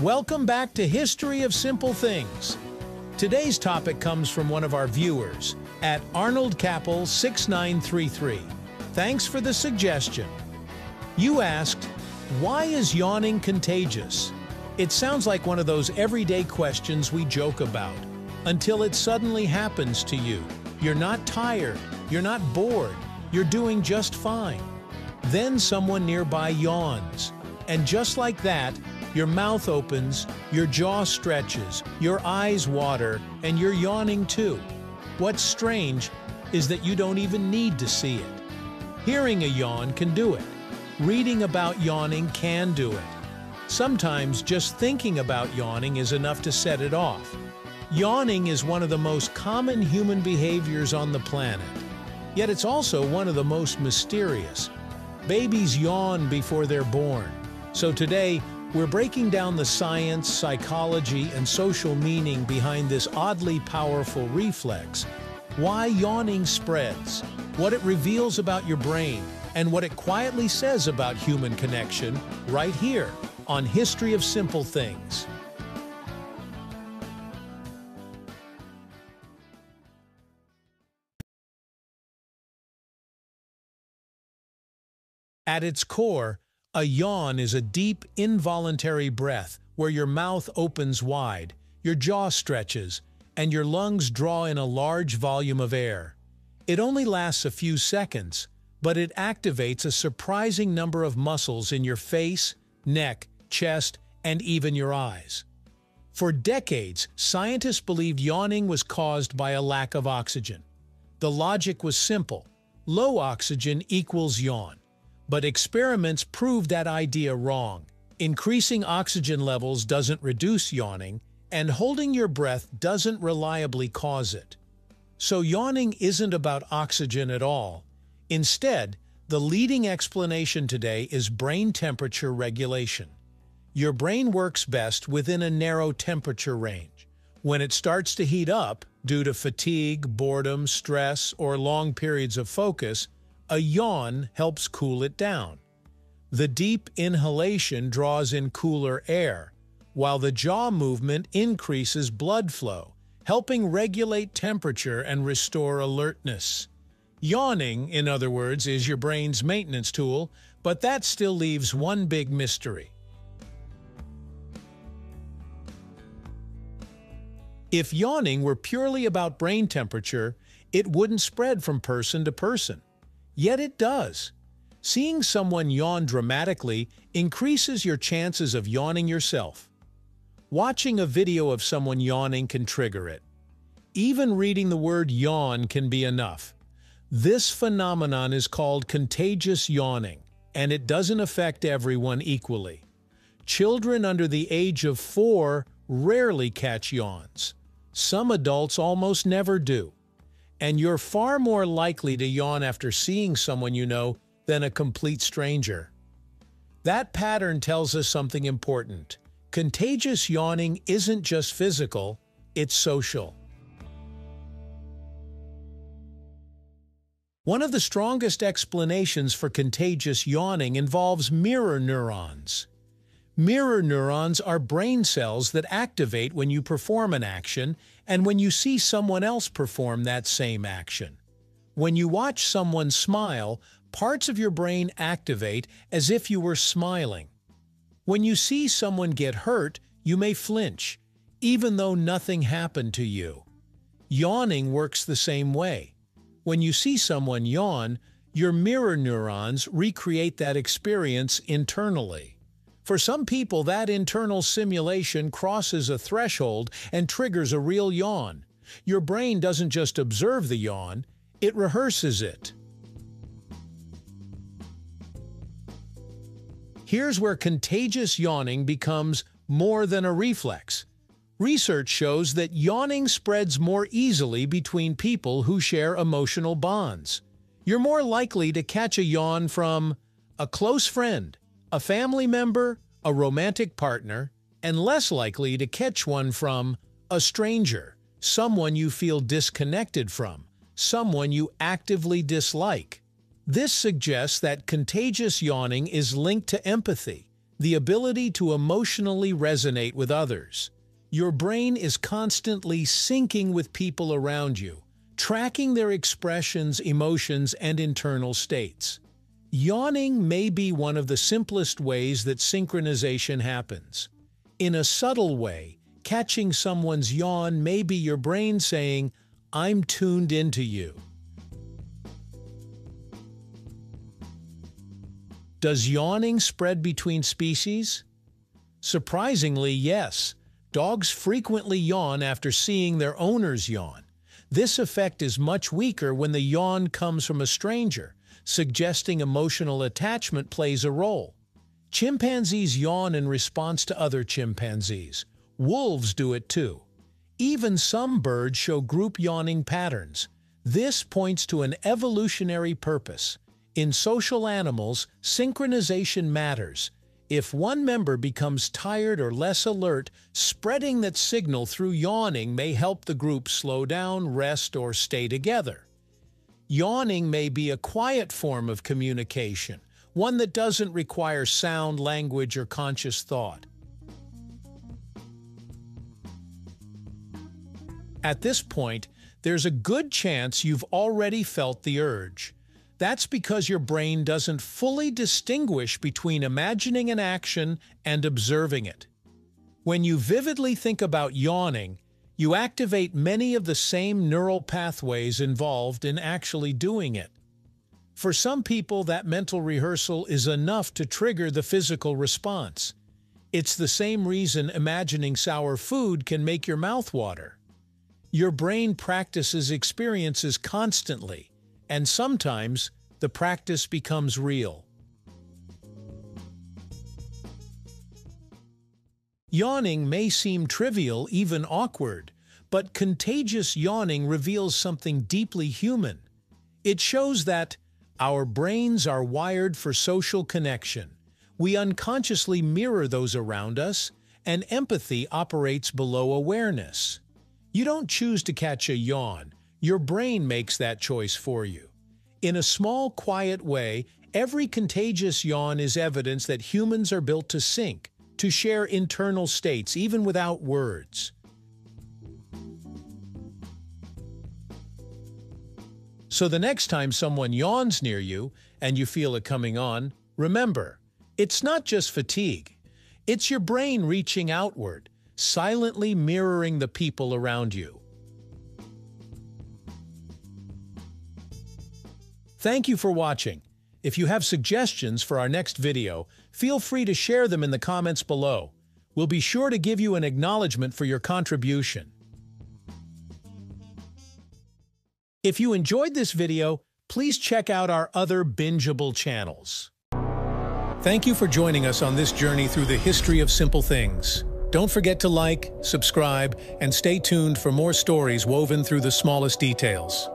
Welcome back to History of Simple Things. Today's topic comes from one of our viewers, at arnoldcappal6933. Thanks for the suggestion. You asked, why is yawning contagious? It sounds like one of those everyday questions we joke about, until it suddenly happens to you. You're not tired, you're not bored, you're doing just fine. Then someone nearby yawns, and just like that, your mouth opens, your jaw stretches, your eyes water, and you're yawning too. What's strange is that you don't even need to see it. Hearing a yawn can do it. Reading about yawning can do it. Sometimes just thinking about yawning is enough to set it off. Yawning is one of the most common human behaviors on the planet. Yet it's also one of the most mysterious. Babies yawn before they're born. So today, we're breaking down the science, psychology, and social meaning behind this oddly powerful reflex, why yawning spreads, what it reveals about your brain, and what it quietly says about human connection, right here on History of Simple Things. At its core, a yawn is a deep, involuntary breath where your mouth opens wide, your jaw stretches, and your lungs draw in a large volume of air. It only lasts a few seconds, but it activates a surprising number of muscles in your face, neck, chest, and even your eyes. For decades, scientists believed yawning was caused by a lack of oxygen. The logic was simple: low oxygen equals yawn. But experiments proved that idea wrong. Increasing oxygen levels doesn't reduce yawning, and holding your breath doesn't reliably cause it. So yawning isn't about oxygen at all. Instead, the leading explanation today is brain temperature regulation. Your brain works best within a narrow temperature range. When it starts to heat up, due to fatigue, boredom, stress, or long periods of focus, a yawn helps cool it down. The deep inhalation draws in cooler air, while the jaw movement increases blood flow, helping regulate temperature and restore alertness. Yawning, in other words, is your brain's maintenance tool, but that still leaves one big mystery. If yawning were purely about brain temperature, it wouldn't spread from person to person. Yet it does. Seeing someone yawn dramatically increases your chances of yawning yourself. Watching a video of someone yawning can trigger it. Even reading the word yawn can be enough. This phenomenon is called contagious yawning, and it doesn't affect everyone equally. Children under the age of 4 rarely catch yawns. Some adults almost never do. And you're far more likely to yawn after seeing someone you know than a complete stranger. That pattern tells us something important. Contagious yawning isn't just physical, it's social. One of the strongest explanations for contagious yawning involves mirror neurons. Mirror neurons are brain cells that activate when you perform an action and when you see someone else perform that same action. When you watch someone smile, parts of your brain activate as if you were smiling. When you see someone get hurt, you may flinch, even though nothing happened to you. Yawning works the same way. When you see someone yawn, your mirror neurons recreate that experience internally. For some people, that internal simulation crosses a threshold and triggers a real yawn. Your brain doesn't just observe the yawn, it rehearses it. Here's where contagious yawning becomes more than a reflex. Research shows that yawning spreads more easily between people who share emotional bonds. You're more likely to catch a yawn from a close friend, a family member, a romantic partner, and less likely to catch one from a stranger, someone you feel disconnected from, someone you actively dislike. This suggests that contagious yawning is linked to empathy, The ability to emotionally resonate with others. Your brain is constantly syncing with people around you, tracking their expressions, emotions, and internal states. Yawning may be one of the simplest ways that synchronization happens. In a subtle way, catching someone's yawn may be your brain saying, "I'm tuned into you." Does yawning spread between species? Surprisingly, yes. Dogs frequently yawn after seeing their owners yawn. This effect is much weaker when the yawn comes from a stranger, suggesting emotional attachment plays a role. Chimpanzees yawn in response to other chimpanzees. Wolves do it too. Even some birds show group yawning patterns. This points to an evolutionary purpose. In social animals, synchronization matters. If one member becomes tired or less alert, spreading that signal through yawning may help the group slow down, rest, or stay together. Yawning may be a quiet form of communication, one that doesn't require sound, language, or conscious thought. At this point, there's a good chance you've already felt the urge. That's because your brain doesn't fully distinguish between imagining an action and observing it. When you vividly think about yawning, you activate many of the same neural pathways involved in actually doing it. For some people, that mental rehearsal is enough to trigger the physical response. It's the same reason imagining sour food can make your mouth water. Your brain practices experiences constantly, and sometimes the practice becomes real. Yawning may seem trivial, even awkward, but contagious yawning reveals something deeply human. It shows that our brains are wired for social connection. We unconsciously mirror those around us, and empathy operates below awareness. You don't choose to catch a yawn. Your brain makes that choice for you. In a small, quiet way, every contagious yawn is evidence that humans are built to sync, to share internal states even without words. So the next time someone yawns near you and you feel it coming on, remember, it's not just fatigue. It's your brain reaching outward, silently mirroring the people around you. Thank you for watching. If you have suggestions for our next video, feel free to share them in the comments below. We'll be sure to give you an acknowledgement for your contribution. If you enjoyed this video, please check out our other bingeable channels. Thank you for joining us on this journey through the history of simple things. Don't forget to like, subscribe, and stay tuned for more stories woven through the smallest details.